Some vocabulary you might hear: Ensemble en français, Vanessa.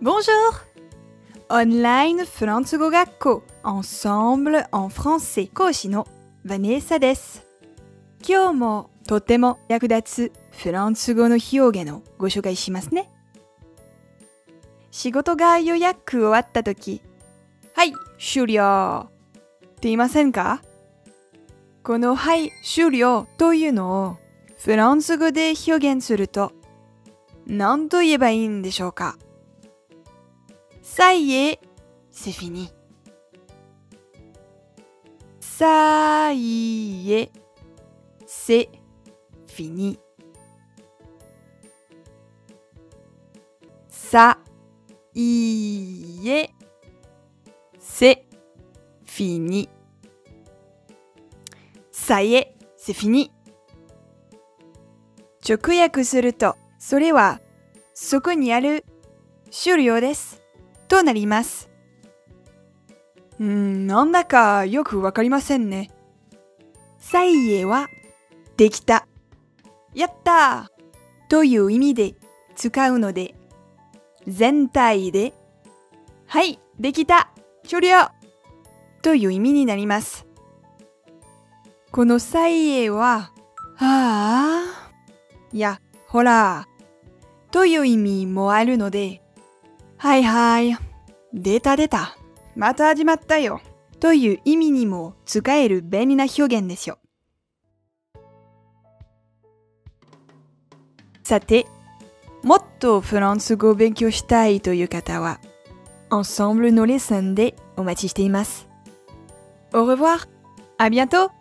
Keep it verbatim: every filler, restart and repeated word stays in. Bonjour! Online フランス語学校 Ensemble en français 講師のヴァネッサです。今日もとても役立つフランス語の表現をご紹介しますね。仕事が予約終わったとき、はい、終了って言いませんか？このはい、終了というのをフランス語で表現すると何と言えばいいんでしょうか？Ça y est, c'est fini. Ça y est, c'est fini. Ça y est, c'est fini. Ça y est, c'est fini. 直訳すると、それはそこにある終了です。となります。うーん、なんだかよくわかりませんね。さいえは、できた、やったーという意味で使うので、全体で、はい、できた、終了という意味になります。このさいえは、ああ、いや、ほら、という意味もあるので、はいはい。出た出た。また始まったよ。という意味にも使える便利な表現ですよ。さて、もっとフランス語を勉強したいという方は、Ensembleのレッスンでお待ちしています。Au revoir! À bientôt!